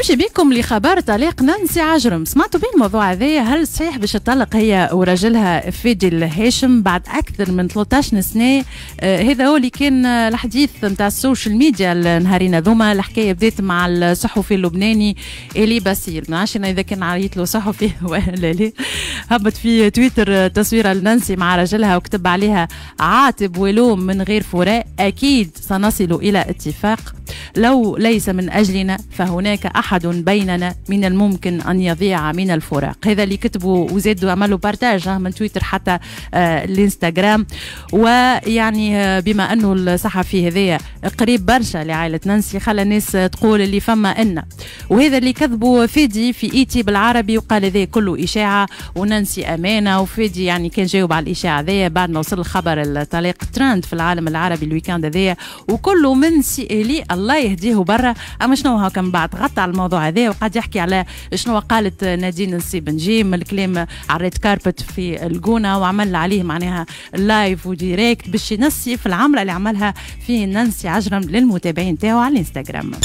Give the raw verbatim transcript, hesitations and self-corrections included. نمشي بكم لخبر طلاق نانسي عجرم. سمعتوا بين الموضوع هذايا؟ هل صحيح باش تطلق هي وراجلها فادي الهاشم بعد اكثر من ثلاثة عشر سنه؟ آه هذا هو اللي كان الحديث نتاع السوشيال ميديا النهارين هذوما. الحكايه بدات مع الصحفي اللبناني الي باسيل، ما نعرفش اذا كان عيط له صحفي ولا لا. هبط في تويتر تصويره لنانسي مع راجلها وكتب عليها: عاتب ولوم من غير فراق، اكيد سنصل الى اتفاق، لو ليس من أجلنا فهناك أحد بيننا من الممكن أن يضيع من الفراق. هذا اللي كتبوا وزادوا عملوا بارتاج من تويتر حتى آه الانستغرام. ويعني آه بما أنه الصحفي هذايا قريب برشا لعائلة نانسي، خلى الناس تقول اللي فما إن، وهذا اللي كذبوا فادي في إيتي بالعربي وقال هذا كله إشاعة ونانسي أمانة. وفادي يعني كان جاوب على الإشاعة هذايا بعد ما وصل خبر الطلاق ترند في العالم العربي الويكاند هذايا، وكله من سئلي الله يهديه برا. اما شنو هاكا من بعد غطى على الموضوع هذا وقعد يحكي على شنو قالت نادين السيبنجي من الكلام على ريد كاربت في الجونه، وعمل عليه معناها لايف وديريكت باش ينسي في العمله اللي عملها فيه نانسي عجرم للمتابعين تاعو على الانستغرام.